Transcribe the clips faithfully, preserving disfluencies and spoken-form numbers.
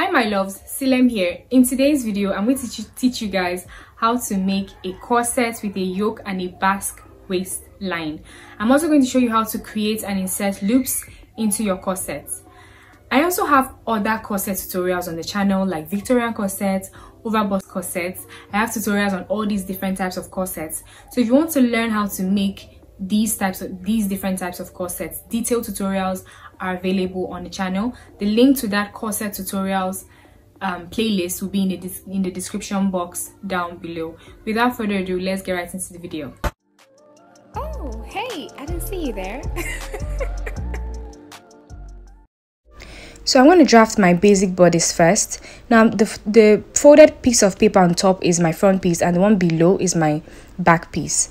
Hi my loves, Silem here. In today's video, I'm going to teach you, teach you guys how to make a corset with a yoke and a basque waistline. I'm also going to show you how to create and insert loops into your corset. I also have other corset tutorials on the channel, like Victorian corsets, overbust corsets. I have tutorials on all these different types of corsets. So if you want to learn how to make these types of these different types of corsets, detailed tutorials are available on the channel. The link to that corset tutorials um, playlist will be in the in the description box down below. Without further ado, let's get right into the video. Oh hey, I didn't see you there. So I want to draft my basic bodice first. Now the, the folded piece of paper on top is my front piece and the one below is my back piece.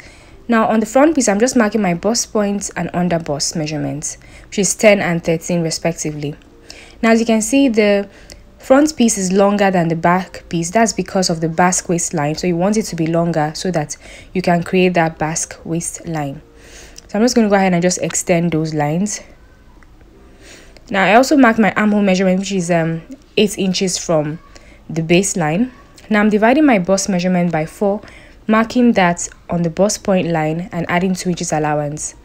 Now on the front piece, I'm just marking my bust points and under bust measurements, which is ten and thirteen respectively. Now as you can see, the front piece is longer than the back piece. That's because of the basque waistline, so you want it to be longer so that you can create that basque waistline. So I'm just going to go ahead and just extend those lines. Now I also marked my armhole measurement, which is um, eight inches from the baseline. Now I'm dividing my bust measurement by four, marking that on the bust point line and adding two inches allowance.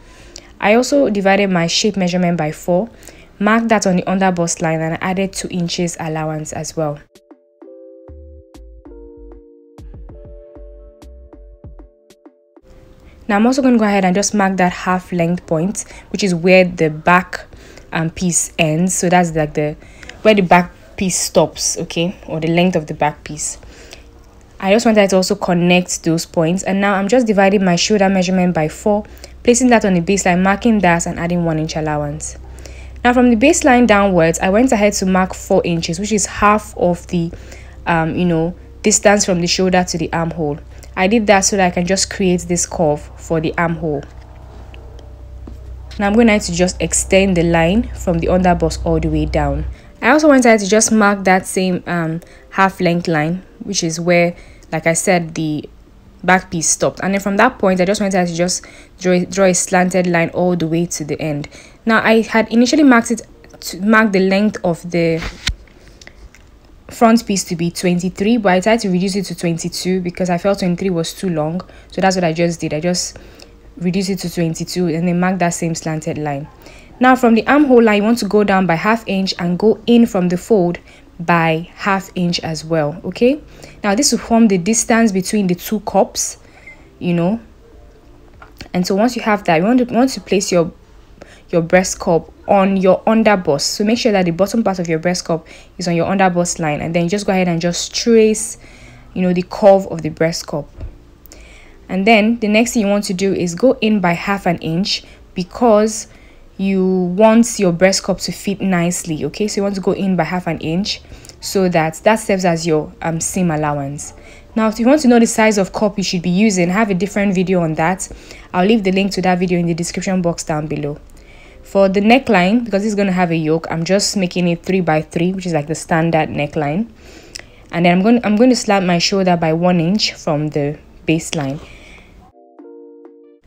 I also divided my shape measurement by four, marked that on the under bust line and added two inches allowance as well. Now I'm also going to go ahead and just mark that half length point, which is where the back um, piece ends. So that's like the where the back piece stops, okay, or the length of the back piece. I just wanted to also connect those points, and now I'm just dividing my shoulder measurement by four, placing that on the baseline, marking that and adding one inch allowance. Now from the baseline downwards, I went ahead to mark four inches, which is half of the, um, you know, distance from the shoulder to the armhole. I did that so that I can just create this curve for the armhole. Now I'm going to, to just extend the line from the under bust all the way down. I also went ahead to just mark that same um, half length line, which is where, like I said, the back piece stopped, and then from that point I just wanted to just draw, draw a slanted line all the way to the end. Now I had initially marked it to mark the length of the front piece to be twenty-three, but I tried to reduce it to twenty-two because I felt twenty-three was too long, so that's what I just did. I just reduced it to twenty-two and then marked that same slanted line. Now from the armhole line, you want to go down by half inch and go in from the fold by half inch as well, okay? Now this will form the distance between the two cups, you know. And so once you have that, you want to want to place your your breast cup on your under bust. So make sure that the bottom part of your breast cup is on your under bust line, and then you just go ahead and just trace, you know, the curve of the breast cup. And then the next thing you want to do is go in by half an inch, because you want your breast cup to fit nicely, okay? So you want to go in by half an inch so that that serves as your um seam allowance. Now if you want to know the size of cup you should be using, I have a different video on that. I'll leave the link to that video in the description box down below. For the neckline, because it's going to have a yoke, I'm just making it three by three, which is like the standard neckline, and then i'm going i'm going to slap my shoulder by one inch from the baseline.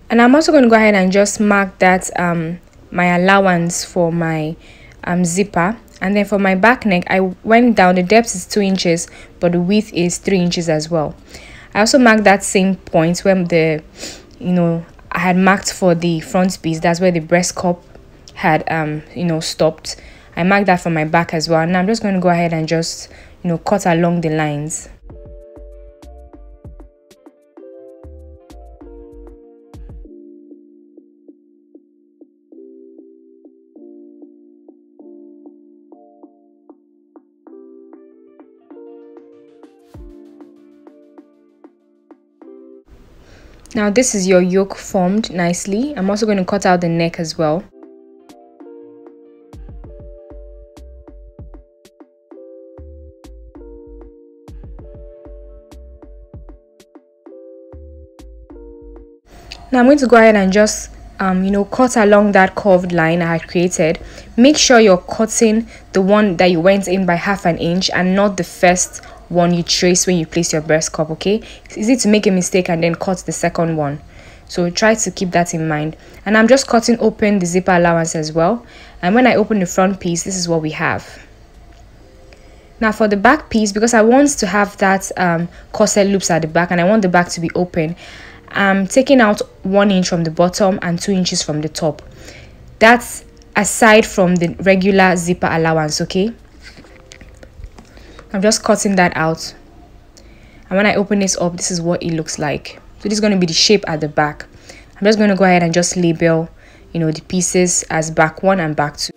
And I'm also going to go ahead and just mark that um my allowance for my um zipper, and then for my back neck I went down. The depth is two inches but the width is three inches as well. I also marked that same point where the, you know, I had marked for the front piece. That's where the breast cup had um you know stopped. I marked that for my back as well, and I'm just going to go ahead and just, you know, cut along the lines. Now this is your yoke formed nicely. I'm also going to cut out the neck as well. Now I'm going to go ahead and just um, you know, cut along that curved line I had created. Make sure you're cutting the one that you went in by half an inch and not the first one you trace when you place your breast cup, okay? It's easy to make a mistake and then cut the second one, so try to keep that in mind. And I'm just cutting open the zipper allowance as well, and when I open the front piece, this is what we have. Now for the back piece, because I want to have that um, corset loops at the back and I want the back to be open, I'm taking out one inch from the bottom and two inches from the top. That's aside from the regular zipper allowance, okay? I'm just cutting that out. And when I open this up, this is what it looks like. So this is going to be the shape at the back. I'm just going to go ahead and just label, you know, the pieces as back one and back two.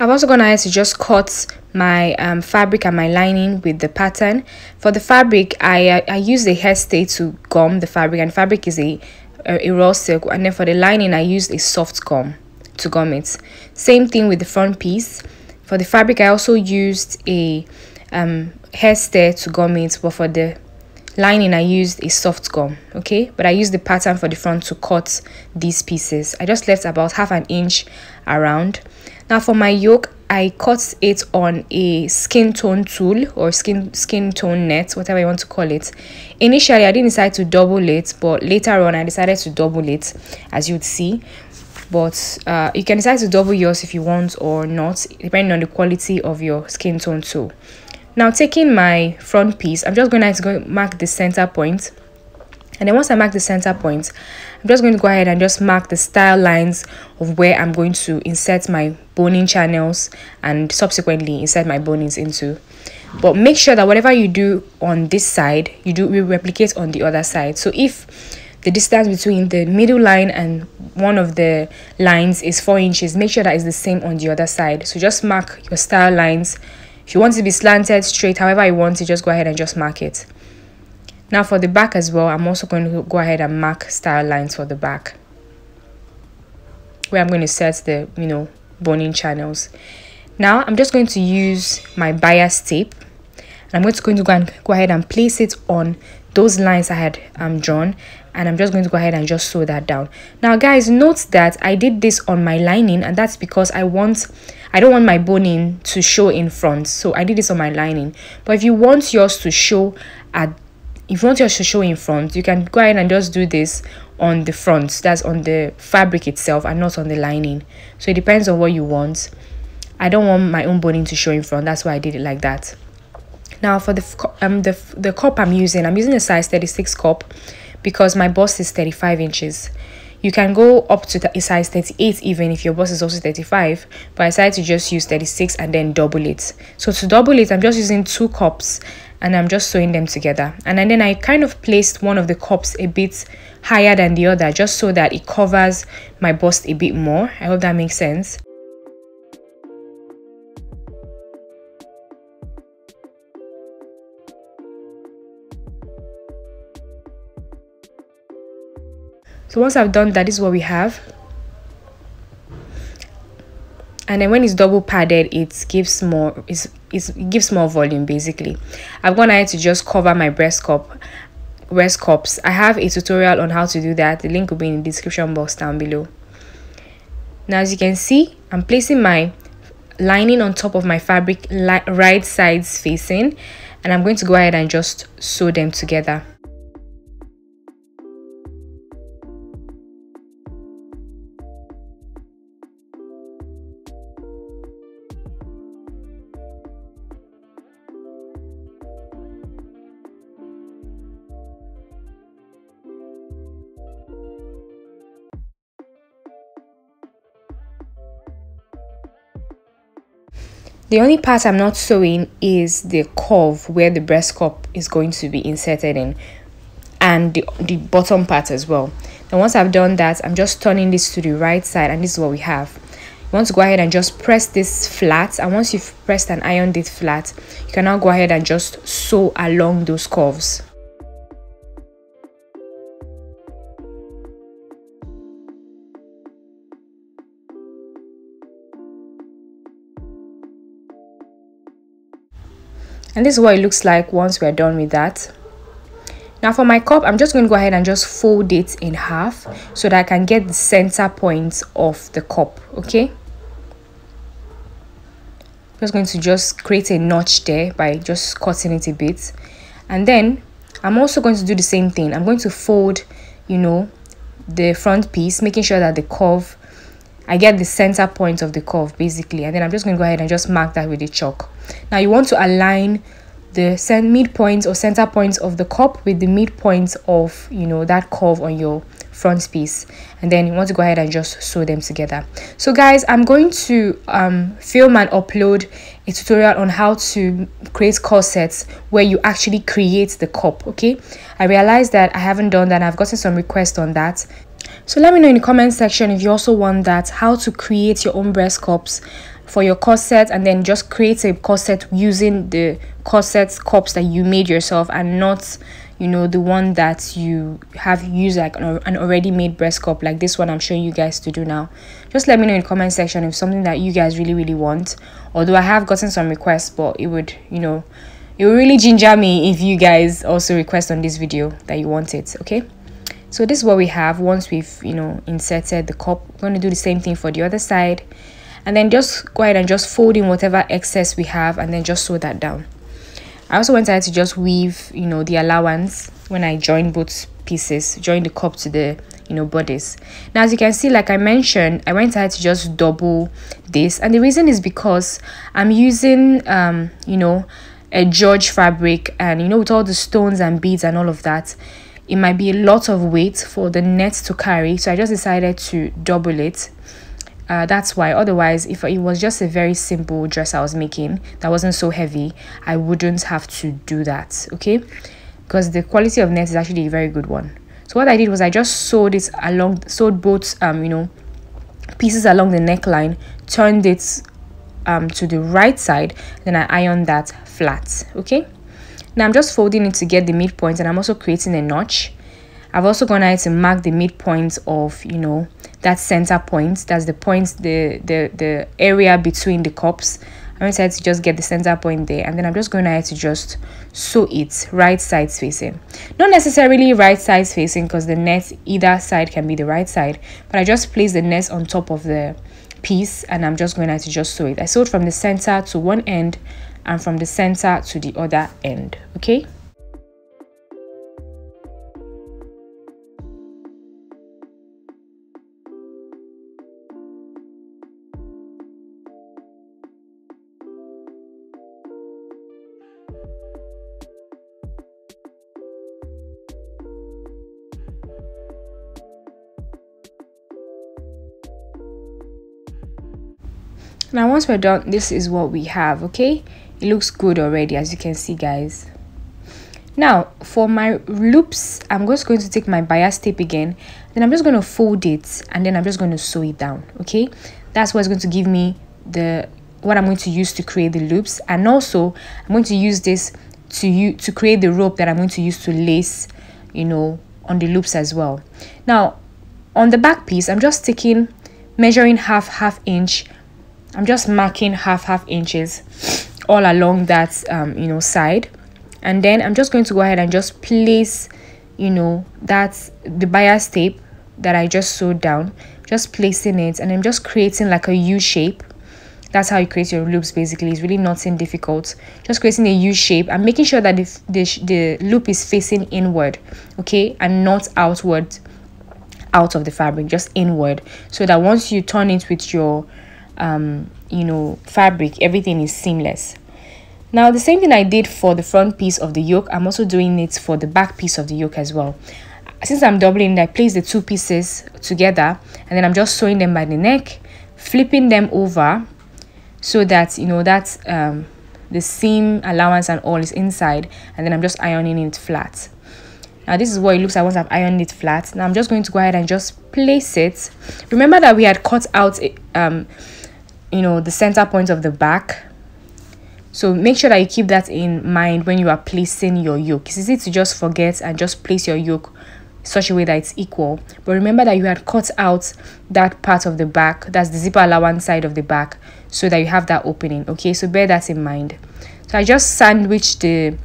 I've also gone ahead to just cut my um, fabric and my lining with the pattern. For the fabric, I, I, I used a hair stay to gum the fabric, and fabric is a, a, a raw silk. And then for the lining, I used a soft gum to gum it. Same thing with the front piece. For the fabric, I also used a um, hair stay to gum it, but for the lining, I used a soft gum, okay? But I used the pattern for the front to cut these pieces. I just left about half an inch around. Now for my yoke, I cut it on a skin tone tool or skin skin tone net, whatever you want to call it. Initially, I didn't decide to double it, but later on, I decided to double it, as you'd see. But uh, you can decide to double yours if you want or not, depending on the quality of your skin tone tool. Now taking my front piece, I'm just going to, go mark the center point. And then once I mark the center point, I'm just going to go ahead and just mark the style lines of where I'm going to insert my boning channels and subsequently insert my bonings into. But make sure that whatever you do on this side, you do will replicate on the other side. So if the distance between the middle line and one of the lines is four inches, make sure that is the same on the other side. So just mark your style lines. If you want it to be slanted, straight, however you want it, just go ahead and just mark it. Now for the back as well, I'm also going to go ahead and mark style lines for the back, where I'm going to set the, you know, boning channels. Now I'm just going to use my bias tape, and I'm just going to go and go ahead and place it on those lines I had um, drawn, and I'm just going to go ahead and just sew that down. Now guys, note that I did this on my lining, and that's because I want I don't want my boning to show in front, so I did this on my lining. But if you want yours to show at If you want your show in front, you can go ahead and just do this on the front, that's on the fabric itself and not on the lining. So it depends on what you want. I don't want my own boning to show in front, that's why I did it like that. Now for the um the, the cup I'm using, I'm using a size thirty-six cup because my bust is thirty-five inches. You can go up to a size thirty-eight even if your bust is also thirty-five, but I decided to just use thirty-six and then double it. So to double it, I'm just using two cups and I'm just sewing them together. And then I kind of placed one of the cups a bit higher than the other just so that it covers my bust a bit more. I hope that makes sense. So once I've done that, this is what we have. And then when it's double padded, it gives more it's, it's, it gives more volume basically. I've gone ahead to just cover my breast cup breast cups. I have a tutorial on how to do that. The link will be in the description box down below. Now as you can see, I'm placing my lining on top of my fabric right sides facing, and I'm going to go ahead and just sew them together. The only part I'm not sewing is the curve where the breast cup is going to be inserted in, and the, the bottom part as well. Then once I've done that, I'm just turning this to the right side, and this is what we have. You want to go ahead and just press this flat, and once you've pressed and ironed it flat, you can now go ahead and just sew along those curves. And this is what it looks like once we're done with that. Now for my cup, I'm just going to go ahead and just fold it in half so that I can get the center point of the cup, okay? I'm just going to just create a notch there by just cutting it a bit. And then I'm also going to do the same thing. I'm going to fold, you know, the front piece, making sure that the curve I get the center point of the curve basically, and then I'm just going to go ahead and just mark that with a chalk. Now you want to align the midpoint or center points of the cup with the midpoint of, you know, that curve on your front piece, and then you want to go ahead and just sew them together. So guys, I'm going to um film and upload a tutorial on how to create corsets where you actually create the cup. Okay, I realized that I haven't done that, and I've gotten some requests on that. So let me know in the comment section if you also want that, how to create your own breast cups for your corset, and then just create a corset using the corset cups that you made yourself, and not, you know, the one that you have used like an already made breast cup like this one I'm showing you guys to do now. Just let me know in the comment section if something that you guys really really want, although I have gotten some requests, but it would, you know, it would really ginger me if you guys also request on this video that you want it. Okay, so this is what we have once we've, you know, inserted the cup. We're going to do the same thing for the other side, and then just go ahead and just fold in whatever excess we have, and then just sew that down. I also went ahead to just weave, you know, the allowance when I join both pieces, join the cup to the, you know, bodice. Now as you can see, like I mentioned, I went ahead to just double this, and the reason is because I'm using um you know, a George fabric, and you know, with all the stones and beads and all of that, it might be a lot of weight for the net to carry, so I just decided to double it. Uh, that's why. Otherwise, if it was just a very simple dress I was making that wasn't so heavy, I wouldn't have to do that, okay, because the quality of net is actually a very good one. So what I did was I just sewed it along, sewed both um you know, pieces along the neckline, turned it um to the right side, then I ironed that flat. Okay, now I'm just folding it to get the midpoint, and I'm also creating a notch. I've also gone ahead to mark the midpoint of, you know, that center point. That's the point, the the the area between the cups. I'm going to just get the center point there, and then I'm just going ahead to just sew it right sides facing. Not necessarily right sides facing, because the net either side can be the right side, but I just place the net on top of the piece, and I'm just going ahead to just sew it. I sewed from the center to one end and from the center to the other end. Okay, now once we're done, this is what we have. Okay, it looks good already, as you can see guys. Now for my loops, I'm just going to take my bias tape again, then I'm just going to fold it, and then I'm just going to sew it down. Okay, that's what's going to give me the what I'm going to use to create the loops, and also I'm going to use this to you to create the rope that I'm going to use to lace, you know, on the loops as well. Now on the back piece, I'm just taking, measuring half half inch, I'm just marking half half inches all along that um you know, side, and then I'm just going to go ahead and just place, you know, that's the bias tape that I just sewed down, just placing it, and I'm just creating like a U shape. That's how you create your loops basically. It's really nothing difficult, just creating a U shape and making sure that the, the, the loop is facing inward, okay, and not outward out of the fabric, just inward, so that once you turn it with your um you know, fabric, everything is seamless. Now the same thing I did for the front piece of the yoke, I'm also doing it for the back piece of the yoke as well. Since I'm doubling, I place the two pieces together, and then I'm just sewing them by the neck, flipping them over so that, you know, that's um the seam allowance and all is inside, and then I'm just ironing it flat. Now this is what it looks like once I've ironed it flat. Now I'm just going to go ahead and just place it. Remember that we had cut out um you know, the center point of the back, so make sure that you keep that in mind when you are placing your yoke. It's easy to just forget and just place your yoke such a way that it's equal, but remember that you had cut out that part of the back, that's the zipper allowance side of the back, so that you have that opening. Okay, so bear that in mind. So I just sandwiched the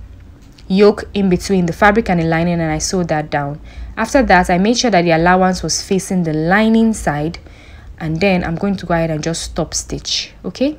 yoke in between the fabric and the lining, and I sewed that down. After that, I made sure that the allowance was facing the lining side, and then I'm going to go ahead and just stop stitch. Okay,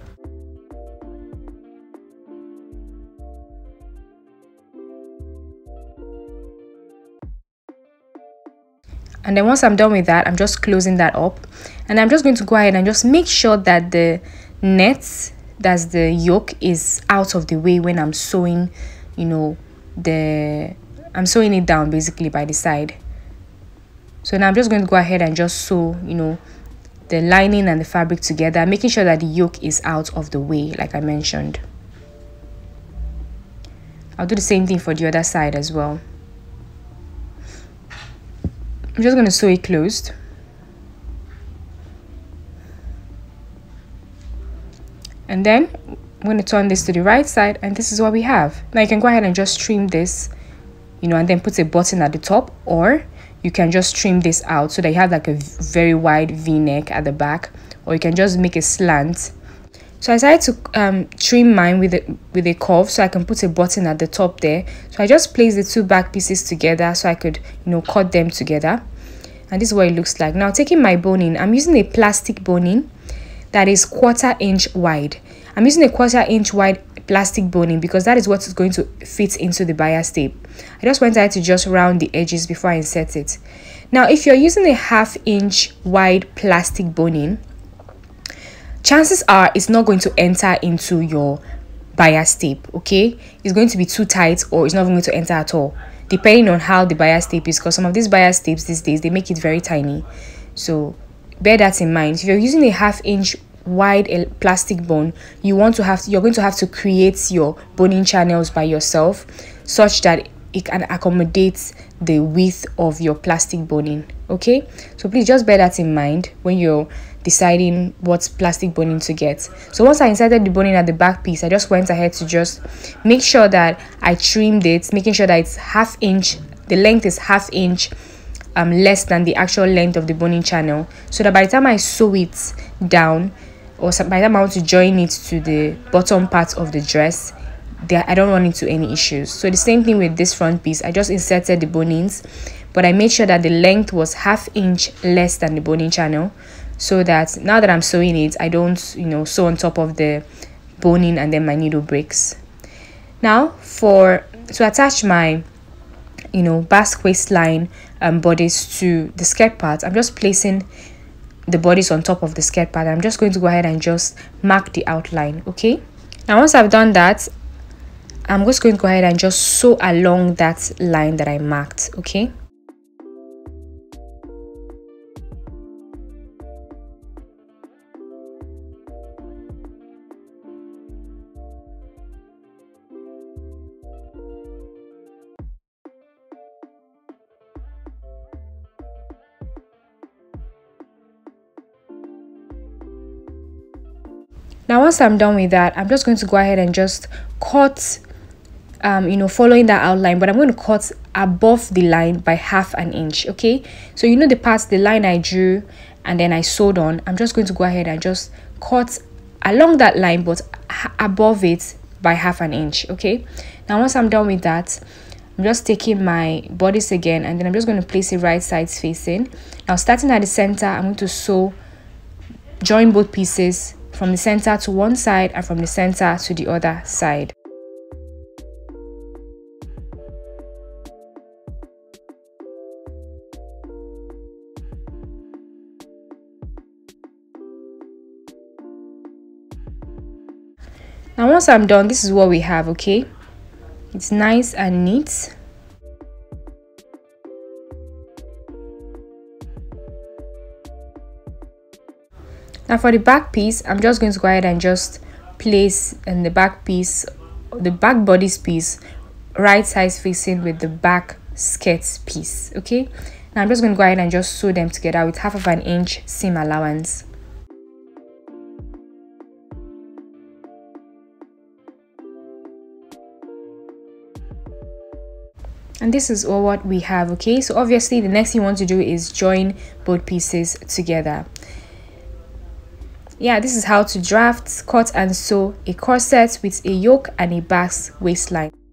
And then once I'm done with that, I'm just closing that up, and I'm just going to go ahead and just make sure that the net, that's the yoke, is out of the way when I'm sewing, you know, the I'm sewing it down basically by the side. So now I'm just going to go ahead and just sew, you know, the lining and the fabric together, making sure that the yoke is out of the way, like I mentioned. I'll do the same thing for the other side as well. I'm just going to sew it closed. And then I'm going to turn this to the right side, and this is what we have. Now you can go ahead and just trim this, you know, and then put a button at the top, or you can just trim this out so that you have like a very wide V-neck at the back, or you can just make a slant. So I decided to um, trim mine with a, with a curve so I can put a button at the top there. So I just placed the two back pieces together so I could, you know, cut them together. And this is what it looks like. Now taking my boning, I'm using a plastic boning that is quarter inch wide. I'm using a quarter inch wide plastic boning because that is what is going to fit into the bias tape. I just went ahead to just round the edges before I insert it. Now if you're using a half inch wide plastic boning, chances are it's not going to enter into your bias tape, okay? It's going to be too tight, or it's not going to enter at all, depending on how the bias tape is, because some of these bias tapes these days, they make it very tiny. So bear that in mind. If you're using a half inch wide plastic bone, you want to have to, you're going to have to create your boning channels by yourself such that it can accommodate the width of your plastic boning, okay? So please just bear that in mind when you're deciding what plastic boning to get. So once I inserted the boning at the back piece, I just went ahead to just make sure that I trimmed it, making sure that it's half inch, the length is half inch um less than the actual length of the boning channel, so that by the time I sew it down, or by the time I want to join it to the bottom part of the dress, there I don't run into any issues. So the same thing with this front piece, I just inserted the bonings, but I made sure that the length was half inch less than the boning channel, so that now that I'm sewing it, I don't, you know, sew on top of the boning and then my needle breaks. Now for to attach my, you know, basque waistline um, bodice to the skirt part, I'm just placing the bodice on top of the skirt part. I'm just going to go ahead and just mark the outline, okay? Now once I've done that, I'm just going to go ahead and just sew along that line that I marked, okay? Now once I'm done with that, I'm just going to go ahead and just cut, um, you know, following that outline, but I'm going to cut above the line by half an inch, okay? So you know the parts, the line I drew and then I sewed on, I'm just going to go ahead and just cut along that line, but above it by half an inch, okay? Now once I'm done with that, I'm just taking my bodice again, and then I'm just going to place it right sides facing. Now starting at the center, I'm going to sew, join both pieces from the center to one side and from the center to the other side. Now once I'm done, this is what we have, okay? It's nice and neat. Now for the back piece, I'm just going to go ahead and just place in the back piece, the back bodice piece, right sides facing with the back skirt piece, okay? Now I'm just going to go ahead and just sew them together with half of an inch seam allowance. And this is all what we have, okay? So obviously the next thing you want to do is join both pieces together. Yeah, this is how to draft, cut and sew a corset with a yoke and a basque waistline.